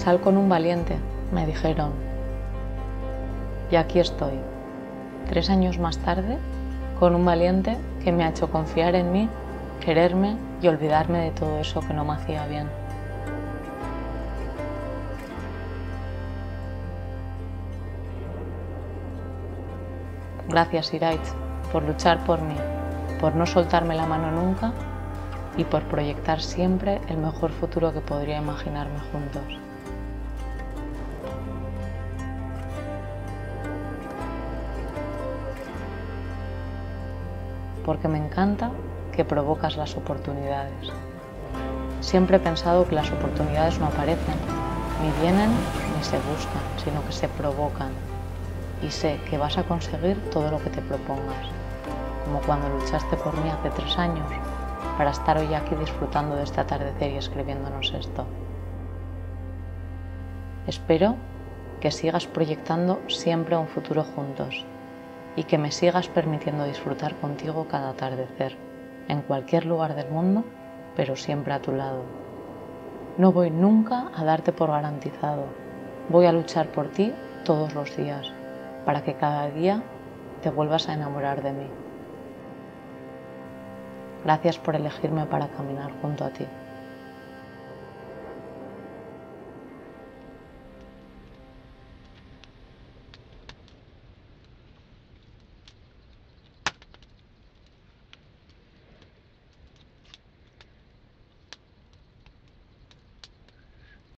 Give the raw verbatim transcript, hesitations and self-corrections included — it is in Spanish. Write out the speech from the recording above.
Sal con un valiente, me dijeron. Y aquí estoy, tres años más tarde, con un valiente que me ha hecho confiar en mí, quererme y olvidarme de todo eso que no me hacía bien. Gracias, Iraitz, por luchar por mí, por no soltarme la mano nunca y por proyectar siempre el mejor futuro que podría imaginarme juntos. Porque me encanta que provocas las oportunidades. Siempre he pensado que las oportunidades no aparecen, ni vienen ni se buscan, sino que se provocan. Y sé que vas a conseguir todo lo que te propongas, como cuando luchaste por mí hace tres años, para estar hoy aquí disfrutando de este atardecer y escribiéndonos esto. Espero que sigas proyectando siempre un futuro juntos y que me sigas permitiendo disfrutar contigo cada atardecer, en cualquier lugar del mundo, pero siempre a tu lado. No voy nunca a darte por garantizado, voy a luchar por ti todos los días, para que cada día te vuelvas a enamorar de mí. Gracias por elegirme para caminar junto a ti.